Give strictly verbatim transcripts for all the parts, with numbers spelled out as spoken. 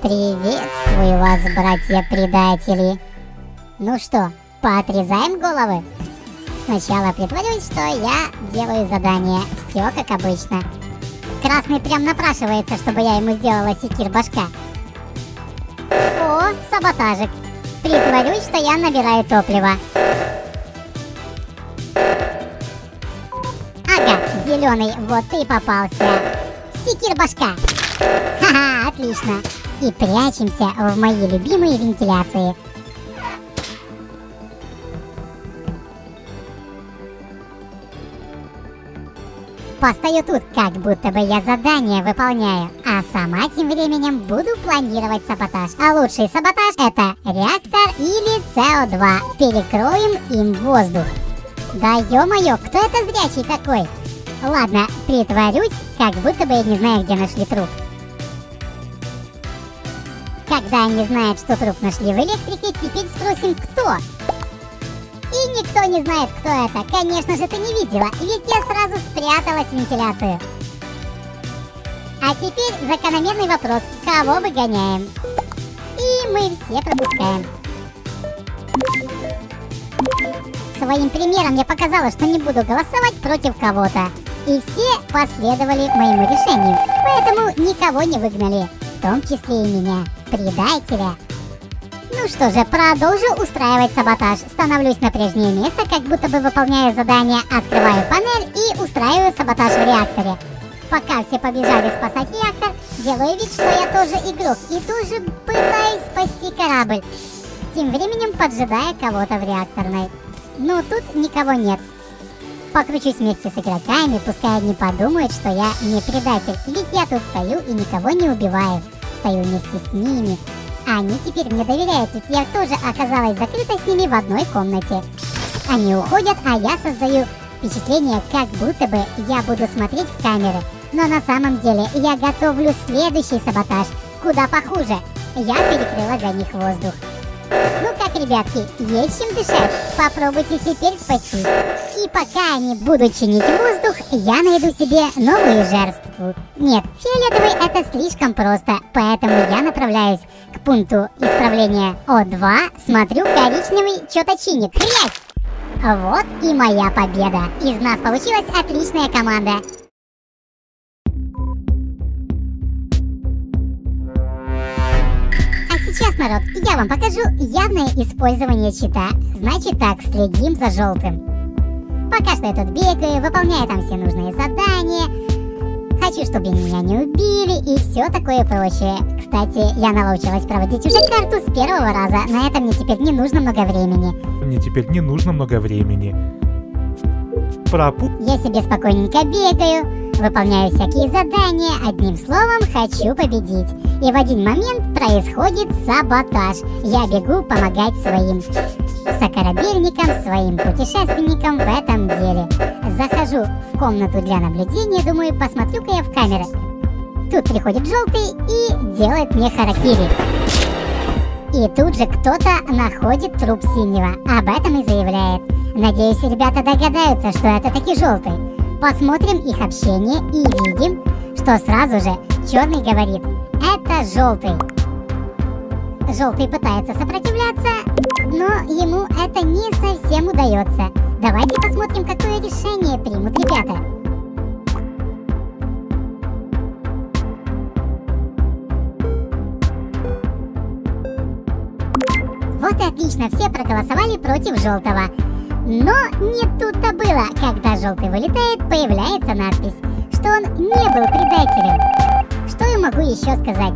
Приветствую вас, братья-предатели. Ну что, поотрезаем головы? Сначала притворюсь, что я делаю задание. Все как обычно. Красный прям напрашивается, чтобы я ему сделала секир башка. О, саботажик. Притворюсь, что я набираю топливо. Ага, зеленый, вот ты и попался. Секир башка. Ха-ха, отлично. И прячемся в мои любимые вентиляции. Постою тут, как будто бы я задание выполняю, а сама тем временем буду планировать саботаж. А лучший саботаж — это реактор или С О два. Перекроем им воздух. Да ё-моё, кто это зрячий такой? Ладно, притворюсь, как будто бы я не знаю, где нашли труп. Когда они знают, что труп нашли в электрике, теперь спросим, кто? И никто не знает, кто это. Конечно же, ты не видела, ведь я сразу спряталась в вентиляцию. А теперь закономерный вопрос. Кого мы гоняем? И мы все пропускаем. Своим примером я показала, что не буду голосовать против кого-то. И все последовали моему решению. Поэтому никого не выгнали, в том числе и меня, предателя. Ну что же, продолжу устраивать саботаж. Становлюсь на прежнее место, как будто бы выполняю задание, открываю панель и устраиваю саботаж в реакторе. Пока все побежали спасать реактор, делаю вид, что я тоже игрок и тоже пытаюсь спасти корабль, тем временем поджидая кого-то в реакторной. Но тут никого нет. Покручусь вместе с игроками, пускай они подумают, что я не предатель, ведь я тут стою и никого не убиваю. Стою вместе с ними. Они теперь мне доверяют, ведь я тоже оказалась закрыта с ними в одной комнате. Они уходят, а я создаю впечатление, как будто бы я буду смотреть в камеры. Но на самом деле я готовлю следующий саботаж, куда похуже. Я перекрыла для них воздух. Ну как, ребятки, есть чем дышать? Попробуйте теперь спастись. И пока они будут чинить воздух, я найду себе новую жертву. Нет, фиолетовый — это слишком просто, поэтому я направляюсь к пункту исправления О два, смотрю, коричневый что-то чинит. Хрясь! Вот и моя победа. Из нас получилась отличная команда. Сейчас, народ, я вам покажу явное использование чита. Значит так, следим за желтым. Пока что я тут бегаю, выполняю там все нужные задания. Хочу, чтобы меня не убили и все такое прочее. Кстати, я научилась проводить уже карту с первого раза. На этом мне теперь не нужно много времени. Мне теперь не нужно много времени. Пропу... Я себе спокойненько бегаю. Выполняю всякие задания, одним словом, хочу победить. И в один момент происходит саботаж. Я бегу помогать своим сокорабельникам, своим путешественникам в этом деле. Захожу в комнату для наблюдения, думаю, посмотрю-ка я в камеры. Тут приходит желтый и делает мне харакири. И тут же кто-то находит труп синего, об этом и заявляет. Надеюсь, ребята догадаются, что это таки желтый. Посмотрим их общение и видим, что сразу же черный говорит: это желтый. Желтый пытается сопротивляться, но ему это не совсем удается. Давайте посмотрим, какое решение примут ребята. Вот и отлично, все проголосовали против желтого. Но не тут-то было, когда желтый вылетает, появляется надпись, что он не был предателем. Что я могу еще сказать?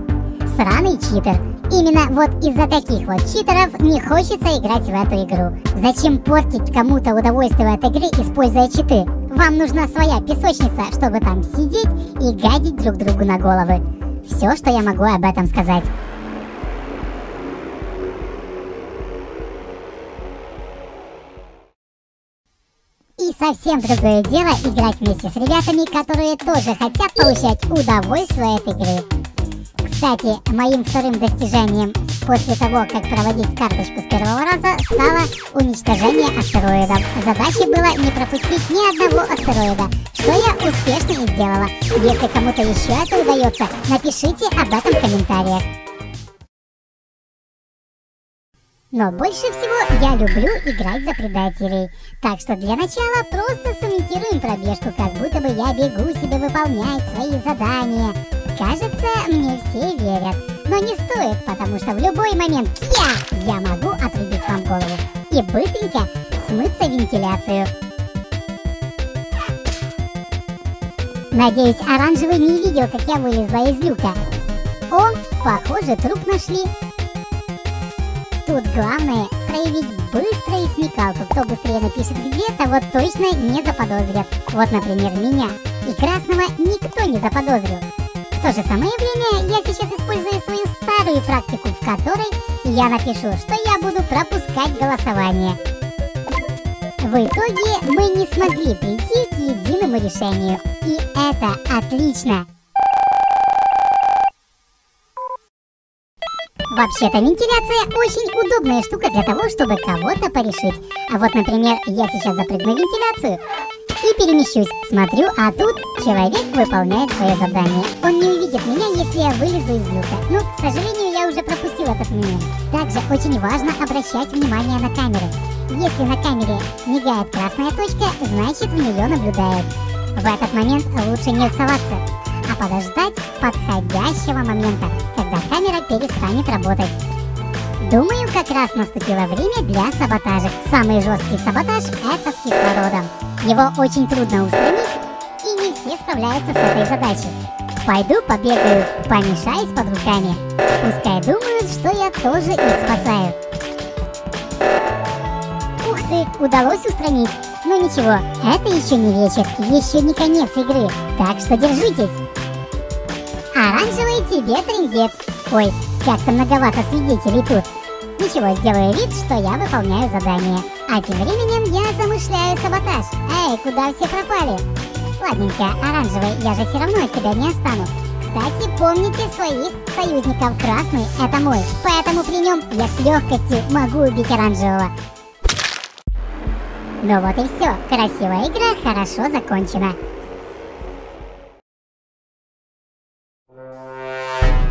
Сраный читер. Именно вот из-за таких вот читеров не хочется играть в эту игру. Зачем портить кому-то удовольствие от игры, используя читы? Вам нужна своя песочница, чтобы там сидеть и гадить друг другу на головы. Все, что я могу об этом сказать. И совсем другое дело играть вместе с ребятами, которые тоже хотят получать удовольствие от игры. Кстати, моим вторым достижением после того, как проводить карточку с первого раза, стало уничтожение астероидов. Задачей было не пропустить ни одного астероида, что я успешно и сделала. Если кому-то еще это удается, напишите об этом в комментариях. Но больше всего я люблю играть за предателей. Так что для начала просто сымитируем пробежку, как будто бы я бегу себе выполнять свои задания. Кажется, мне все верят. Но не стоит, потому что в любой момент я, я могу отрубить вам голову и быстренько смыться в вентиляцию. Надеюсь, оранжевый не видел, как я вылезла из люка. О, похоже, труп нашли. Тут главное проявить быструю смекалку. Кто быстрее напишет где-то, вот точно не заподозрят. Вот, например, меня и красного никто не заподозрил. В то же самое время я сейчас использую свою старую практику, в которой я напишу, что я буду пропускать голосование. В итоге мы не смогли прийти к единому решению. И это отлично. Вообще-то вентиляция очень удобная штука для того, чтобы кого-то порешить. А вот, например, я сейчас запрыгну в вентиляцию и перемещусь. Смотрю, а тут человек выполняет свое задание. Он не увидит меня, если я вылезу из люка. Ну, к сожалению, я уже пропустил этот момент. Также очень важно обращать внимание на камеры. Если на камере мигает красная точка, значит в нее наблюдают. В этот момент лучше не соваться, а подождать подходящего момента, когда камера перестанет работать. Думаю, как раз наступило время для саботажа. Самый жесткий саботаж — это с кислородом. Его очень трудно устранить, и не все справляются с этой задачей. Пойду побегаю, помешаюсь под руками. Пускай думают, что я тоже их спасаю. Ух ты, удалось устранить. Но ничего, это еще не вечер, еще не конец игры, так что держитесь. Оранжевый, тебе трындец. Ой, как-то многовато свидетелей тут. Ничего, сделаю вид, что я выполняю задание. А тем временем я замышляю саботаж. Эй, куда все пропали? Ладненько, оранжевый, я же все равно от тебя не остану. Кстати, помните своих союзников. Красный — это мой, поэтому при нем я с легкостью могу убить оранжевого. Ну вот и все, красивая игра хорошо закончена.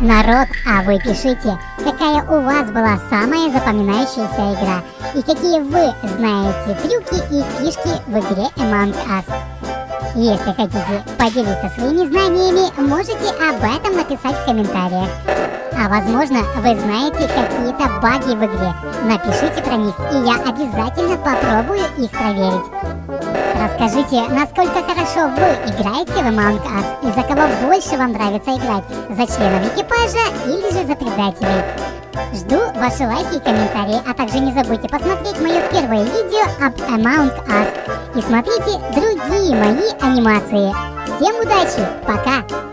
Народ, а вы пишите, какая у вас была самая запоминающаяся игра, и какие вы знаете трюки и фишки в игре Among Us. Если хотите поделиться своими знаниями, можете об этом написать в комментариях. А возможно, вы знаете какие-то баги в игре. Напишите про них, и я обязательно попробую их проверить. Расскажите, насколько хорошо вы играете в Among Us, и за кого больше вам нравится играть, за членов экипажа или же за предателей. Жду ваши лайки и комментарии, а также не забудьте посмотреть мое первое видео об Among Us. И смотрите другие мои анимации. Всем удачи, пока!